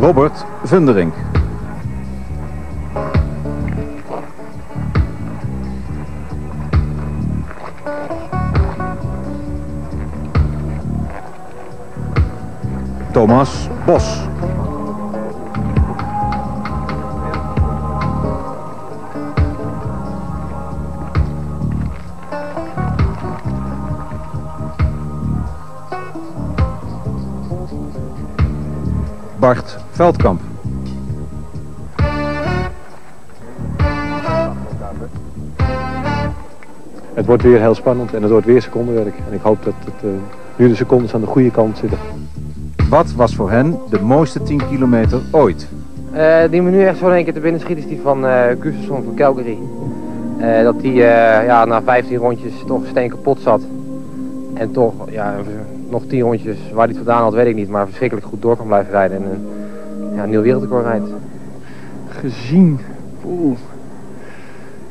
Robert Vunderink. Thomas Bos. Bart Veldkamp. Het wordt weer heel spannend en het wordt weer secondenwerk. En ik hoop dat nu de secondes aan de goede kant zitten. Wat was voor hen de mooiste 10 kilometer ooit? Die me nu echt zo in één keer te binnen schiet is die van Kusterson van Calgary. Dat die na 15 rondjes toch steen kapot zat. En toch nog 10 rondjes waar hij het vandaan had, weet ik niet. Maar verschrikkelijk goed door kan blijven rijden. En een nieuw wereldrecord rijdt. Gezien. Oeh.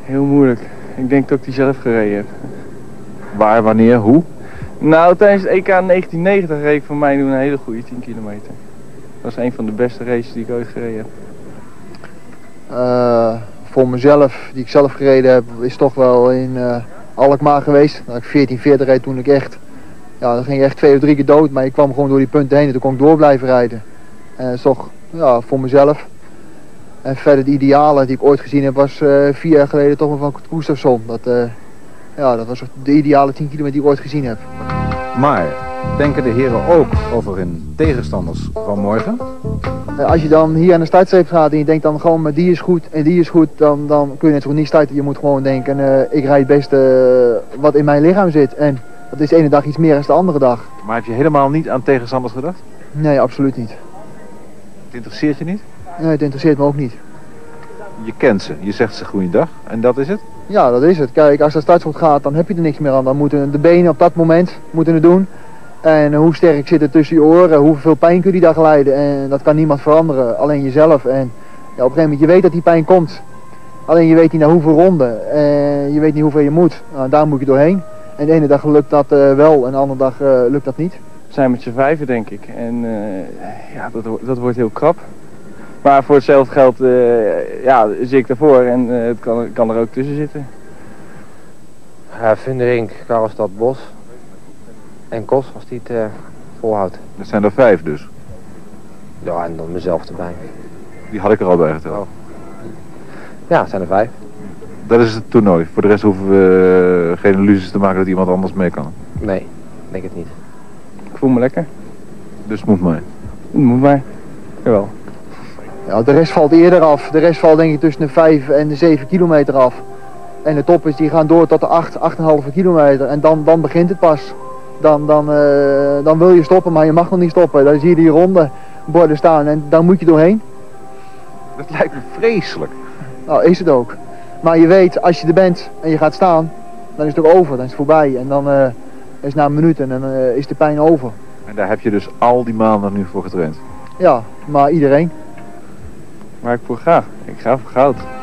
Heel moeilijk. Ik denk dat ik die zelf gereden heb. Waar, wanneer, hoe? Nou, tijdens het EK 1990 reed ik van mij een hele goede 10 kilometer. Dat was een van de beste races die ik ooit gereden heb. Voor mezelf, die ik zelf gereden heb, is toch wel in Alkmaar geweest. Dat ik 14-40 reed toen ik echt, dan ging ik echt 2 of 3 keer dood. Maar ik kwam gewoon door die punten heen en toen kon ik door blijven rijden. En dat is toch voor mezelf. En verder de idealen die ik ooit gezien heb was 4 jaar geleden toch wel van Kustafsson. Dat was de ideale 10 kilometer die ik ooit gezien heb. Maar denken de heren ook over hun tegenstanders van morgen? Als je dan hier aan de startstreep gaat en je denkt dan gewoon die is goed en die is goed, dan kun je net zo goed niet starten. Je moet gewoon denken, ik rijd het beste wat in mijn lichaam zit. En dat is de ene dag iets meer dan de andere dag. Maar heb je helemaal niet aan tegenstanders gedacht? Nee, absoluut niet. Het interesseert je niet? Nee, het interesseert me ook niet. Je kent ze, je zegt ze goeiedag en dat is het? Ja, dat is het. Kijk, als dat startschot gaat, dan heb je er niks meer aan. Dan moeten de benen op dat moment het doen. En hoe sterk zit het tussen je oren, hoeveel pijn kun je daar geleiden. En dat kan niemand veranderen, alleen jezelf. En op een gegeven moment, je weet dat die pijn komt. Alleen je weet niet naar hoeveel ronden. En je weet niet hoeveel je moet. Nou, daar moet je doorheen. En de ene dag lukt dat wel en de andere dag lukt dat niet. We zijn met z'n 5 denk ik. En dat wordt heel krap. Maar voor hetzelfde geld zit ik daarvoor en het kan er ook tussen zitten. Vunderink, Karlstad, Bos en Kos als die het volhoudt. Dat zijn er 5 dus? Ja, en dan mezelf erbij. Die had ik er al bij geteld. Oh. Ja, het zijn er 5. Dat is het toernooi. Voor de rest hoeven we geen illusies te maken dat iemand anders mee kan. Nee, denk het niet. Ik voel me lekker. Dus het moet mij. Het moet mij. Jawel. Ja, de rest valt eerder af. De rest valt denk ik tussen de 5 en de 7 kilometer af. En de toppers die gaan door tot de 8, 8,5 kilometer. En dan begint het pas. Dan wil je stoppen, maar je mag nog niet stoppen. Dan zie je die ronde borden staan en dan moet je doorheen. Dat lijkt me vreselijk. Nou, is het ook. Maar je weet, als je er bent en je gaat staan, dan is het ook over. Dan is het voorbij. En dan is na een minuut en dan is de pijn over. En daar heb je dus al die maanden nu voor getraind? Ja, maar iedereen. Maar ik voor graag. Ik ga voor goud.